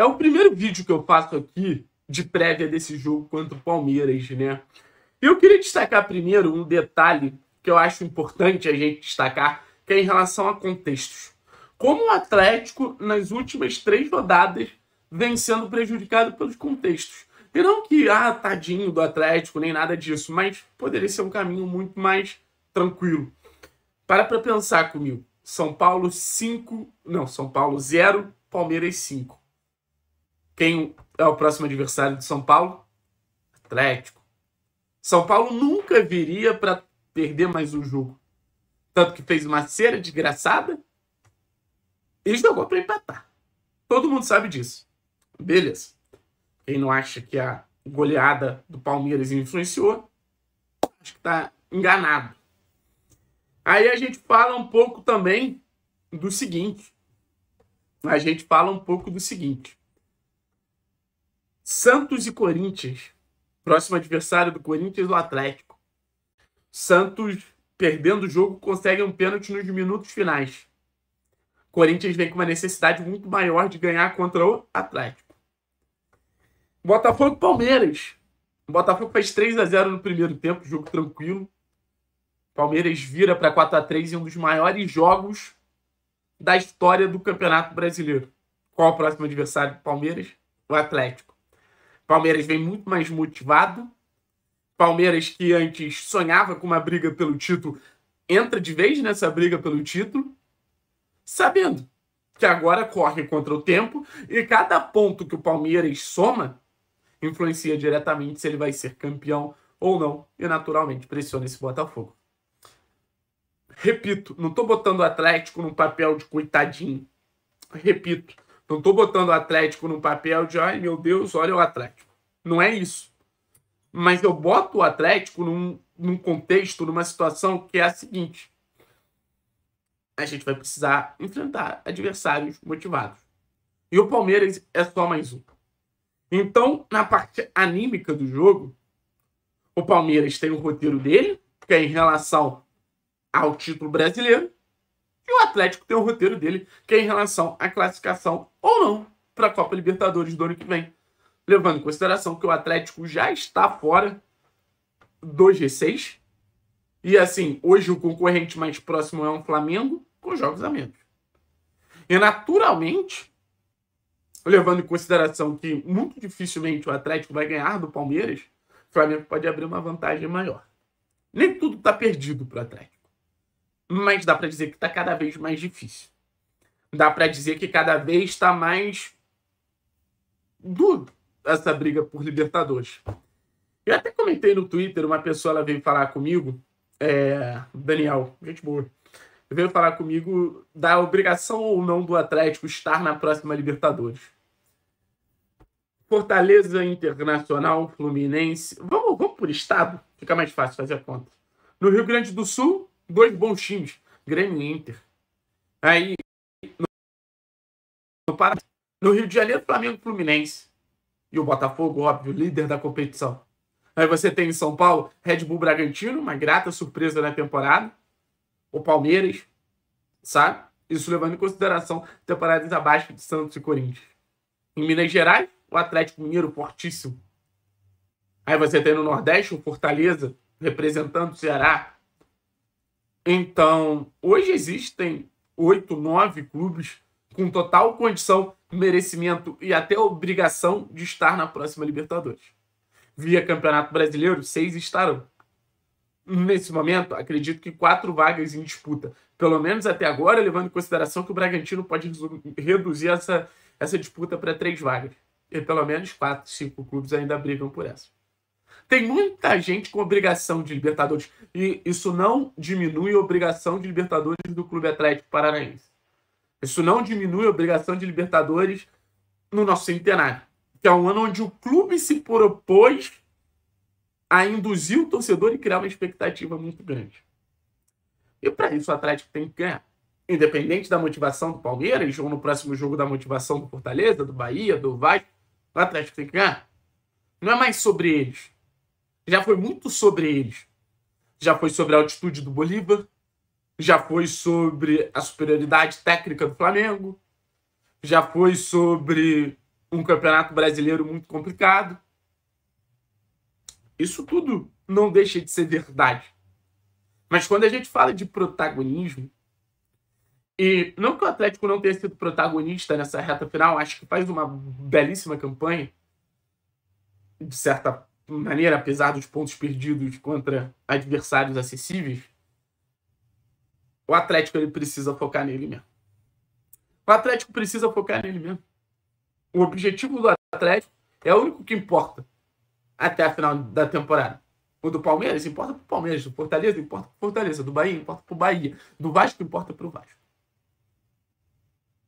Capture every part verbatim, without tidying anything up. É o primeiro vídeo que eu faço aqui de prévia desse jogo contra o Palmeiras, né? E eu queria destacar primeiro um detalhe que eu acho importante a gente destacar, que é em relação a contextos. Como o Atlético, nas últimas três rodadas, vem sendo prejudicado pelos contextos. E não que, ah, tadinho do Atlético, nem nada disso, mas poderia ser um caminho muito mais tranquilo. Para pra pensar comigo. São Paulo cinco... Não, São Paulo zero, Palmeiras cinco. Quem é o próximo adversário de São Paulo? Atlético. São Paulo nunca viria para perder mais um jogo. Tanto que fez uma cera desgraçada e jogou para empatar. Todo mundo sabe disso. Beleza. Quem não acha que a goleada do Palmeiras influenciou, acho que está enganado. Aí a gente fala um pouco também do seguinte. A gente fala um pouco do seguinte. Santos e Corinthians. Próximo adversário do Corinthians é o Atlético. Santos, perdendo o jogo, consegue um pênalti nos minutos finais. Corinthians vem com uma necessidade muito maior de ganhar contra o Atlético. Botafogo e Palmeiras. O Botafogo faz três a zero no primeiro tempo, jogo tranquilo. Palmeiras vira para quatro a três em um dos maiores jogos da história do Campeonato Brasileiro. Qual é o próximo adversário do Palmeiras? O Atlético. Palmeiras vem muito mais motivado. Palmeiras, que antes sonhava com uma briga pelo título, entra de vez nessa briga pelo título, sabendo que agora corre contra o tempo e cada ponto que o Palmeiras soma influencia diretamente se ele vai ser campeão ou não e naturalmente pressiona esse Botafogo. Repito, não estou botando o Atlético num papel de coitadinho. Repito, não estou botando o Atlético num papel de ai meu Deus, olha o Atlético. Não é isso. Mas eu boto o Atlético num, num contexto, numa situação que é a seguinte. A gente vai precisar enfrentar adversários motivados. E o Palmeiras é só mais um. Então, na parte anímica do jogo, o Palmeiras tem o roteiro dele, que é em relação ao título brasileiro, e o Atlético tem o roteiro dele, que é em relação à classificação ou não para a Copa Libertadores do ano que vem. Levando em consideração que o Atlético já está fora do G seis. E assim, hoje o concorrente mais próximo é um Flamengo com jogos a menos. E naturalmente, levando em consideração que muito dificilmente o Atlético vai ganhar do Palmeiras, o Flamengo pode abrir uma vantagem maior. Nem tudo está perdido para o Atlético. Mas dá para dizer que está cada vez mais difícil. Dá para dizer que cada vez está mais duro essa briga por Libertadores. Eu até comentei no Twitter, uma pessoa ela veio falar comigo, é, Daniel, gente boa, veio falar comigo da obrigação ou não do Atlético estar na próxima Libertadores. Fortaleza, Internacional, Fluminense, vamos, vamos por estado, fica mais fácil fazer a conta. No Rio Grande do Sul, dois bons times, Grêmio e Inter. Aí, no, no Pará, no Rio de Janeiro, Flamengo e Fluminense. E o Botafogo, óbvio, líder da competição. Aí você tem em São Paulo, Red Bull Bragantino, uma grata surpresa na temporada. O Palmeiras, sabe? Isso levando em consideração temporadas abaixo de Santos e Corinthians. Em Minas Gerais, o Atlético Mineiro fortíssimo. Aí você tem no Nordeste, o Fortaleza, representando o Ceará. Então, hoje existem oito, nove clubes com total condição, merecimento e até obrigação de estar na próxima Libertadores. Via Campeonato Brasileiro, seis estarão. Nesse momento, acredito que quatro vagas em disputa. Pelo menos até agora, levando em consideração que o Bragantino pode reduzir essa, essa disputa para três vagas. E pelo menos quatro, cinco clubes ainda brigam por essa. Tem muita gente com obrigação de Libertadores. E isso não diminui a obrigação de Libertadores do Clube Atlético Paranaense. Isso não diminui a obrigação de Libertadores no nosso centenário, que é um ano onde o clube se propôs a induzir o torcedor e criar uma expectativa muito grande. E para isso o Atlético tem que ganhar. Independente da motivação do Palmeiras, ou no próximo jogo da motivação do Fortaleza, do Bahia, do Vasco, o Atlético tem que ganhar. Não é mais sobre eles. Já foi muito sobre eles. Já foi sobre a altitude do Bolívar. Já foi sobre a superioridade técnica do Flamengo, já foi sobre um Campeonato Brasileiro muito complicado. Isso tudo não deixa de ser verdade. Mas quando a gente fala de protagonismo, e não que o Atlético não tenha sido protagonista nessa reta final, acho que faz uma belíssima campanha, de certa maneira, apesar dos pontos perdidos contra adversários acessíveis, o Atlético ele precisa focar nele mesmo. O Atlético precisa focar nele mesmo. O objetivo do Atlético é o único que importa até a final da temporada. O do Palmeiras importa pro Palmeiras, do Fortaleza importa pro Fortaleza, do Bahia importa pro Bahia, do Vasco importa pro Vasco.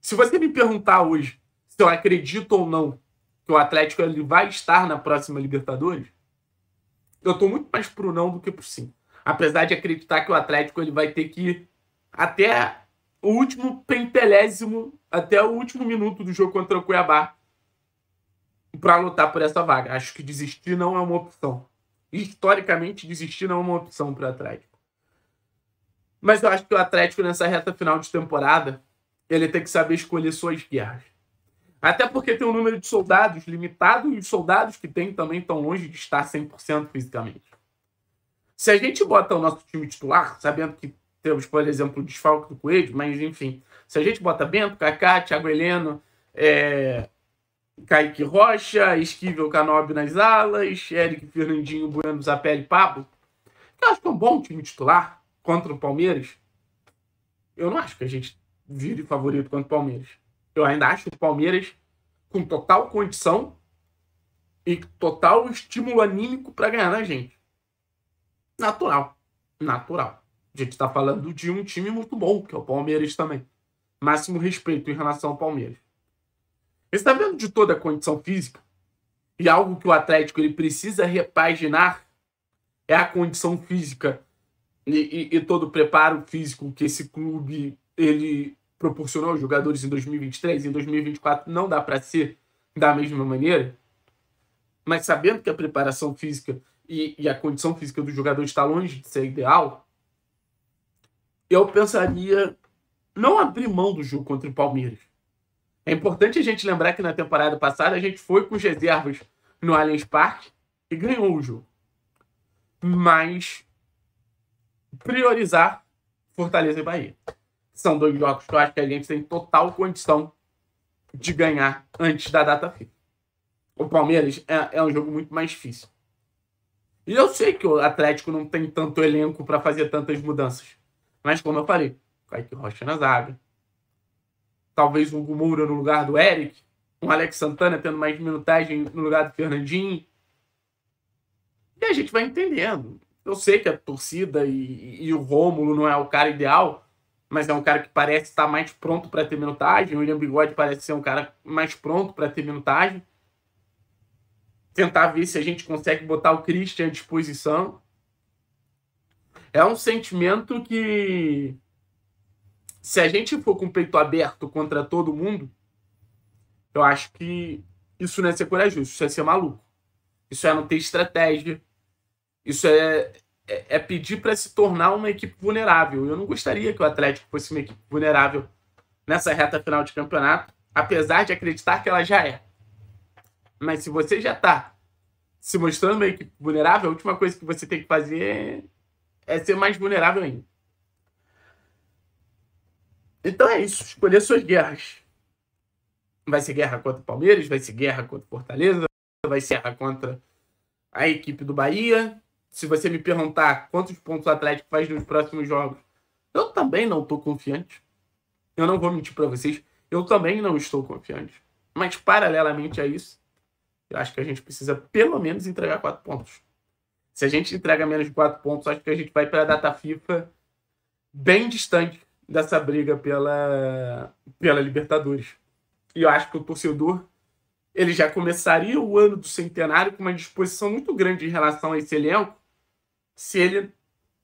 Se você me perguntar hoje se eu acredito ou não que o Atlético ele vai estar na próxima Libertadores, eu estou muito mais pro não do que pro sim. Apesar de acreditar que o Atlético ele vai ter que ir até o último pentelésimo, até o último minuto do jogo contra o Cuiabá para lutar por essa vaga. Acho que desistir não é uma opção. Historicamente, desistir não é uma opção para o Atlético. Mas eu acho que o Atlético, nessa reta final de temporada, ele tem que saber escolher suas guerras. Até porque tem um número de soldados limitado e os soldados que tem também estão longe de estar cem por cento fisicamente. Se a gente bota o nosso time titular, sabendo que temos, por exemplo, o desfalque do Coelho, mas enfim, se a gente bota Bento, Kaká, Thiago Heleno, é... Kaique Rocha, Esquivel, Canobi nas alas, Eric, Fernandinho, Bueno, Zapelli, Pablo, eu acho que é um bom time titular contra o Palmeiras. Eu não acho que a gente vire favorito contra o Palmeiras. Eu ainda acho o Palmeiras com total condição e total estímulo anímico para ganhar na gente. Natural. Natural. A gente está falando de um time muito bom, que é o Palmeiras também. Máximo respeito em relação ao Palmeiras. Você está vendo de toda a condição física? E algo que o Atlético ele precisa repaginar é a condição física e, e, e todo o preparo físico que esse clube ele proporcionou aos jogadores em dois mil e vinte e três. Em dois mil e vinte e quatro não dá para ser da mesma maneira. Mas sabendo que a preparação física e, e a condição física do jogador está longe de ser ideal, eu pensaria não abrir mão do jogo contra o Palmeiras. É importante a gente lembrar que na temporada passada a gente foi com as reservas no Allianz Park e ganhou o jogo. Mas priorizar Fortaleza e Bahia. São dois jogos que eu acho que a gente tem total condição de ganhar antes da data fixa. O Palmeiras é, é um jogo muito mais difícil. E eu sei que o Atlético não tem tanto elenco para fazer tantas mudanças. Mas como eu falei, Kaique Rocha na zaga. Talvez um Hugo Moura no lugar do Eric. Um Alex Santana tendo mais minutagem no lugar do Fernandinho. E a gente vai entendendo. Eu sei que a torcida e, e o Rômulo não é o cara ideal, mas é um cara que parece estar mais pronto para ter minutagem. O William Bigode parece ser um cara mais pronto para ter minutagem. Tentar ver se a gente consegue botar o Christian à disposição. É um sentimento que... Se a gente for com o peito aberto contra todo mundo, eu acho que isso não é ser corajoso, isso é ser maluco. Isso é não ter estratégia. Isso é, é, é pedir para se tornar uma equipe vulnerável. Eu não gostaria que o Atlético fosse uma equipe vulnerável nessa reta final de campeonato, apesar de acreditar que ela já é. Mas se você já está se mostrando uma equipe vulnerável, a última coisa que você tem que fazer é, é ser mais vulnerável ainda. Então é isso, escolher suas guerras. Vai ser guerra contra o Palmeiras, vai ser guerra contra o Fortaleza, vai ser guerra contra a equipe do Bahia. Se você me perguntar quantos pontos o Atlético faz nos próximos jogos, eu também não estou confiante. Eu não vou mentir para vocês, eu também não estou confiante. Mas paralelamente a isso, eu acho que a gente precisa pelo menos entregar quatro pontos. Se a gente entrega menos de quatro pontos, acho que a gente vai para a data FIFA bem distante dessa briga pela, pela Libertadores. E eu acho que o torcedor ele já começaria o ano do centenário com uma disposição muito grande em relação a esse elenco se ele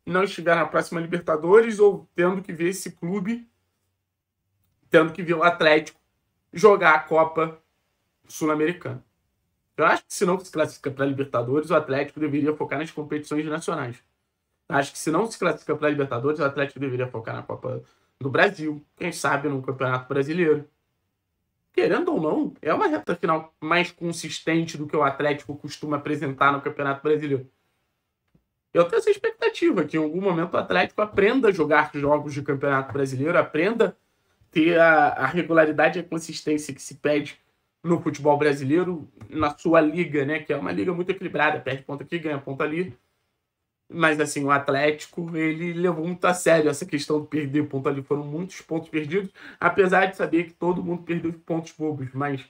não estiver na próxima Libertadores ou tendo que ver esse clube, tendo que ver o Atlético jogar a Copa Sul-Americana. Eu acho que se não se classifica para a Libertadores, o Atlético deveria focar nas competições nacionais. Acho que se não se classifica para a Libertadores, o Atlético deveria focar na Copa do Brasil. Quem sabe no Campeonato Brasileiro. querendo ou não, é uma reta final mais consistente do que o Atlético costuma apresentar no Campeonato Brasileiro. Eu tenho essa expectativa que em algum momento o Atlético aprenda a jogar jogos de Campeonato Brasileiro, aprenda a ter a, a regularidade e a consistência que se pede no futebol brasileiro, na sua liga, né? Que é uma liga muito equilibrada, perde ponto aqui, ganha ponto ali. Mas assim, o Atlético, ele levou muito a sério essa questão de perder ponto ali. Foram muitos pontos perdidos, apesar de saber que todo mundo perdeu pontos bobos, mas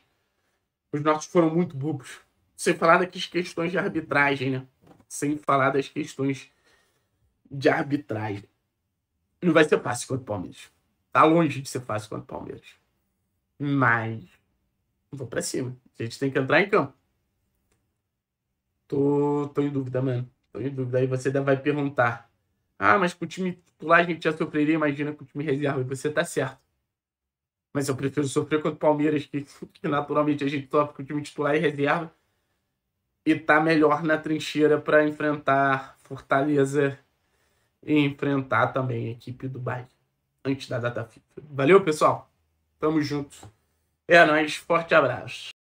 os nossos foram muito bobos. Sem falar das questões de arbitragem, né? Sem falar das questões de arbitragem. Não vai ser fácil contra o Palmeiras. Tá longe de ser fácil contra o Palmeiras. Mas vou pra cima. A gente tem que entrar em campo. Tô, tô em dúvida, mano. Tô em dúvida. Aí você ainda vai perguntar: ah, mas com o time titular a gente já sofreria, imagina com o time reserva. E você tá certo. Mas eu prefiro sofrer contra o Palmeiras, que, que naturalmente a gente sofre com o time titular e reserva, e tá melhor na trincheira para enfrentar Fortaleza e enfrentar também a equipe do Bahia antes da data FIFA. Valeu, pessoal. Tamo junto. É nóis. Forte abraço.